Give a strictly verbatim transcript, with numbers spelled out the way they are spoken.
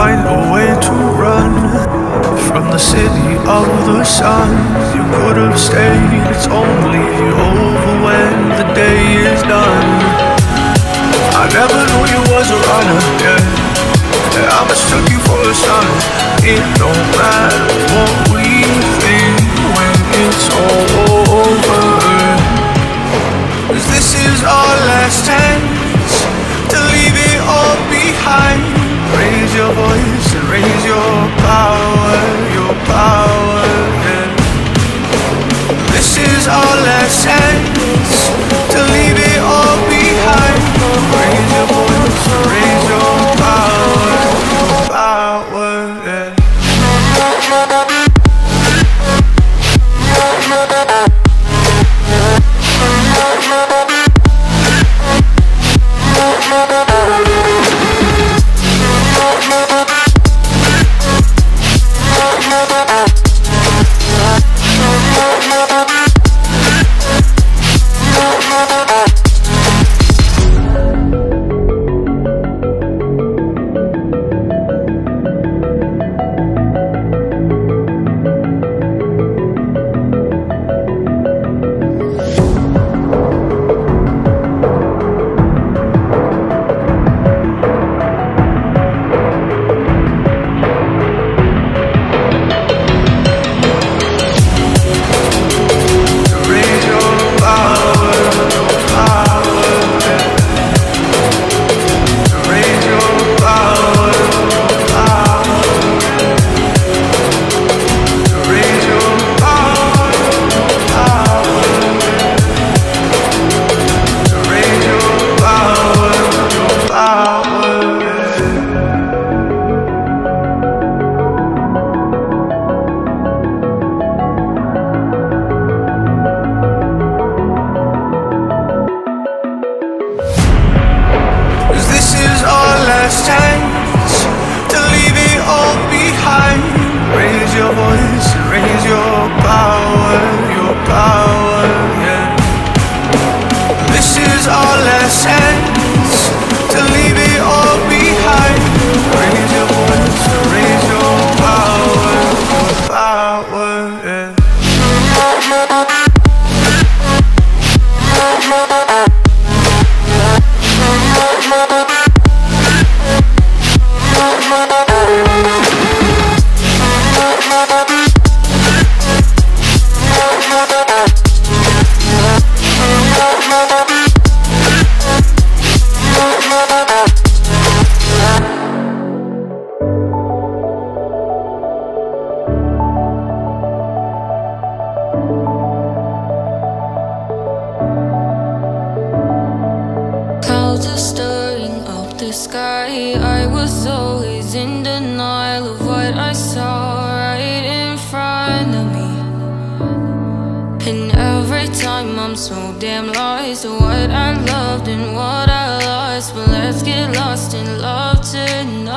find a way to run from the city of the sun. You could have stayed, it's only over when the day is done. I never knew you was a runner, yeah, and I mistook you for a son. It don't matter what we think when it's all over, 'cause this is our last chance to leave it all behind. Raise your voice and raise your power, your power, yeah. This is our last chance to leave it all behind. Raise your voice and raise your power, your power, yeah. What I loved and what I lost, but let's get lost in love tonight.